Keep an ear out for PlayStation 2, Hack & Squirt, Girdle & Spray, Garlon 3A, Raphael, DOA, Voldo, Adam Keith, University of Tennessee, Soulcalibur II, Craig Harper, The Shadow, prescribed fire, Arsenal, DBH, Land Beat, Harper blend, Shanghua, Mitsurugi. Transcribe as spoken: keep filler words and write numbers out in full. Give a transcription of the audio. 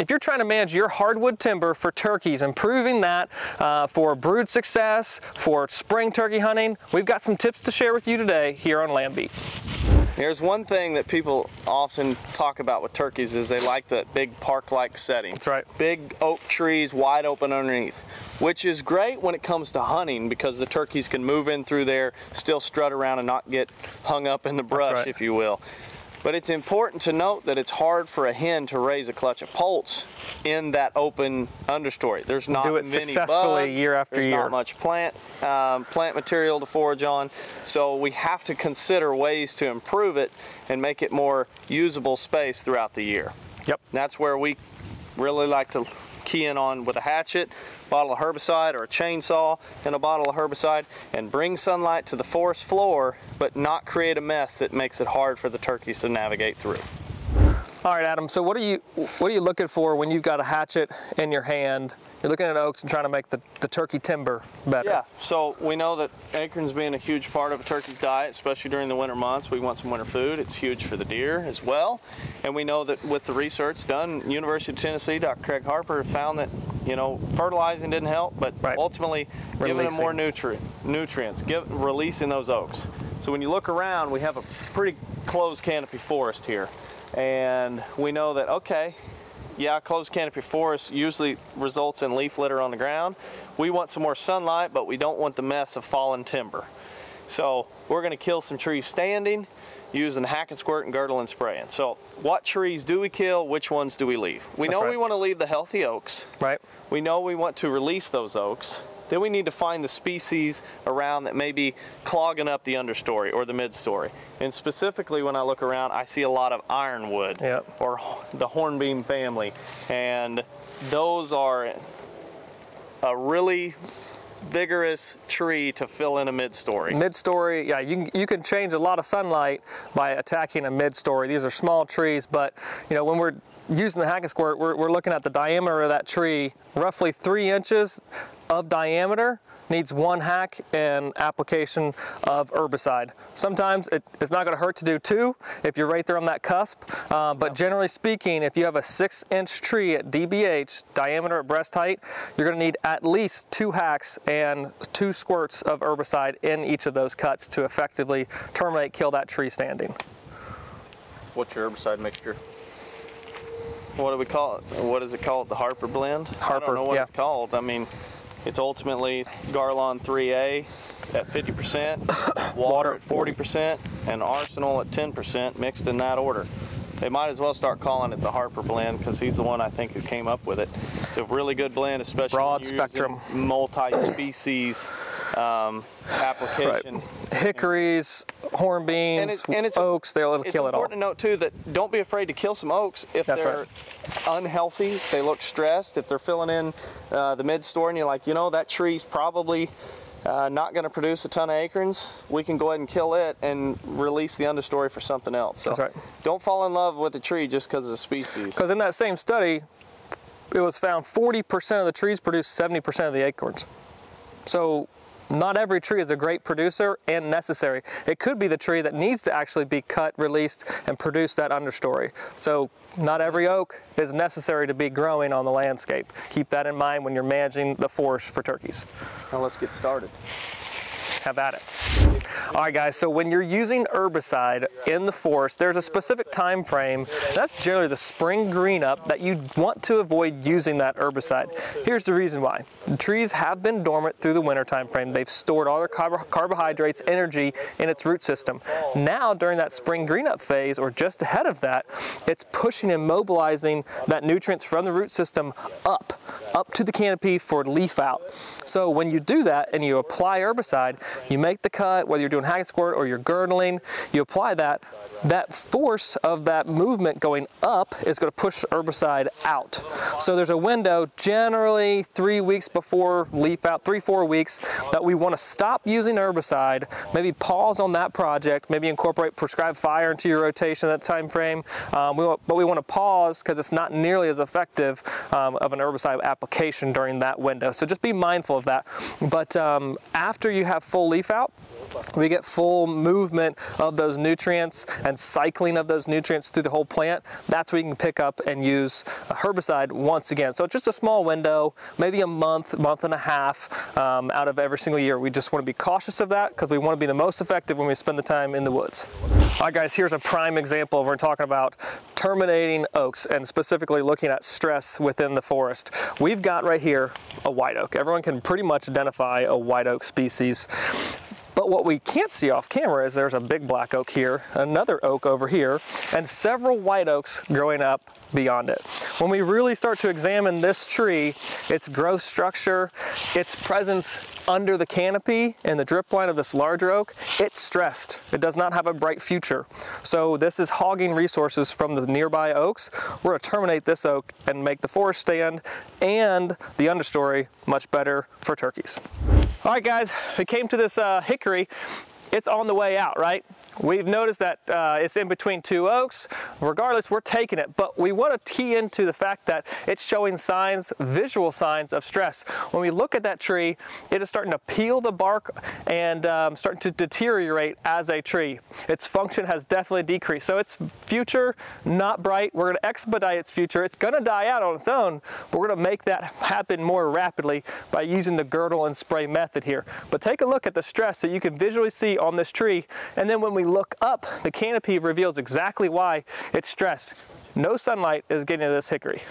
If you're trying to manage your hardwood timber for turkeys, improving that uh, for brood success, for spring turkey hunting, we've got some tips to share with you today here on Land Beat. There's one thing that people often talk about with turkeys is they like that big park-like setting. That's right. Big oak trees, wide open underneath, which is great when it comes to hunting because the turkeys can move in through there, still strut around and not get hung up in the brush, right, if you will. But it's important to note that it's hard for a hen to raise a clutch of poults in that open understory. There's not many bugs. Do it successfully year after year. There's not much plant um, plant material to forage on, so we have to consider ways to improve it and make it more usable space throughout the year. Yep. And that's where we really like to key in on with a hatchet, bottle of herbicide or a chainsaw and a bottle of herbicide, and bring sunlight to the forest floor, but not create a mess that makes it hard for the turkeys to navigate through. All right, Adam, so what are you what are you looking for when you've got a hatchet in your hand? You're looking at oaks and trying to make the, the turkey timber better. Yeah, so we know that acorns being a huge part of a turkey's diet, especially during the winter months, we want some winter food. It's huge for the deer as well. And we know that with the research done, University of Tennessee, Doctor Craig Harper found that, you know, fertilizing didn't help, but right, ultimately releasing, giving them more nutri nutrients, give, releasing those oaks. So when you look around, we have a pretty closed canopy forest here. And we know that, okay, yeah, closed canopy forest usually results in leaf litter on the ground. We want some more sunlight, but we don't want the mess of fallen timber. So we're gonna kill some trees standing using hack and squirt and girdle and spraying. So what trees do we kill? Which ones do we leave? We That's know right. we wanna leave the healthy oaks. Right. We know we want to release those oaks. Then we need to find the species around that may be clogging up the understory or the midstory. And specifically when I look around, I see a lot of ironwood, yep, or the hornbeam family. And those are a really vigorous tree to fill in a midstory. Midstory, yeah, you, you can change a lot of sunlight by attacking a midstory. These are small trees, but you know, when we're using the hack and squirt, we're, we're looking at the diameter of that tree, roughly three inches of diameter needs one hack and application of herbicide. Sometimes it, it's not gonna hurt to do two if you're right there on that cusp, uh, but generally speaking, if you have a six inch tree at D B H, diameter at breast height, you're gonna need at least two hacks and two squirts of herbicide in each of those cuts to effectively terminate, kill that tree standing. What's your herbicide mixture? What do we call it? What is it called? The Harper blend? Harper, I don't know what yeah. it's called. I mean, it's ultimately Garlon three A at fifty percent, water at forty percent, and Arsenal at ten percent, mixed in that order. They might as well start calling it the Harper blend because he's the one I think who came up with it. It's a really good blend, especially broad spectrum, multi-species um, application. Right. Hickories, hornbeams, and it, and it's, oaks, they'll kill it all. It's important to note too that don't be afraid to kill some oaks if That's they're right. unhealthy, they look stressed, if they're filling in uh, the mid-store and you're like, you know, that tree's probably Uh, not going to produce a ton of acorns, we can go ahead and kill it and release the understory for something else. So That's right. Don't fall in love with a tree just because of the species. Because in that same study, it was found forty percent of the trees produce seventy percent of the acorns. So not every tree is a great producer and necessary. It could be the tree that needs to actually be cut, released, and produce that understory. So not every oak is necessary to be growing on the landscape. Keep that in mind when you're managing the forest for turkeys. Now let's get started. Have at it. All right, guys, so when you're using herbicide in the forest, there's a specific time frame. That's generally the spring green up that you want to avoid using that herbicide. Here's the reason why. The trees have been dormant through the winter time frame. They've stored all their carb carbohydrates, energy in its root system. Now, during that spring green up phase, or just ahead of that, it's pushing and mobilizing that nutrients from the root system up, up to the canopy for leaf out. So when you do that and you apply herbicide, you make the cut, whether you're doing hack and squirt or you're girdling, you apply that, that force of that movement going up is going to push herbicide out. So there's a window, generally three weeks before leaf out, three, four weeks, that we want to stop using herbicide, maybe pause on that project, maybe incorporate prescribed fire into your rotation at that time frame, um, we want, but we want to pause because it's not nearly as effective um, of an herbicide application application during that window. So just be mindful of that. But um, after you have full leaf out, we get full movement of those nutrients and cycling of those nutrients through the whole plant. That's where you can pick up and use a herbicide once again. So it's just a small window, maybe a month, month and a half um, out of every single year. We just want to be cautious of that because we want to be the most effective when we spend the time in the woods. All right, guys, here's a prime example of we're talking about terminating oaks and specifically looking at stress within the forest. We've got right here a white oak. Everyone can pretty much identify a white oak species. But what we can't see off camera is there's a big black oak here, another oak over here, and several white oaks growing up beyond it. When we really start to examine this tree, its growth structure, its presence under the canopy and the drip line of this larger oak, it's stressed. It does not have a bright future. So this is hogging resources from the nearby oaks. We're going to terminate this oak and make the forest stand and the understory much better for turkeys. All right, guys, we came to this uh, hickory. It's on the way out, right? We've noticed that uh, it's in between two oaks. Regardless, we're taking it, but we want to key into the fact that it's showing signs, visual signs of stress. When we look at that tree, it is starting to peel the bark and um, starting to deteriorate as a tree. Its function has definitely decreased. So its future, not bright. We're going to expedite its future. It's going to die out on its own, but we're going to make that happen more rapidly by using the girdle and spray method here. But take a look at the stress that you can visually see on this tree, and then when we look up, the canopy reveals exactly why it's stressed. No sunlight is getting to this hickory.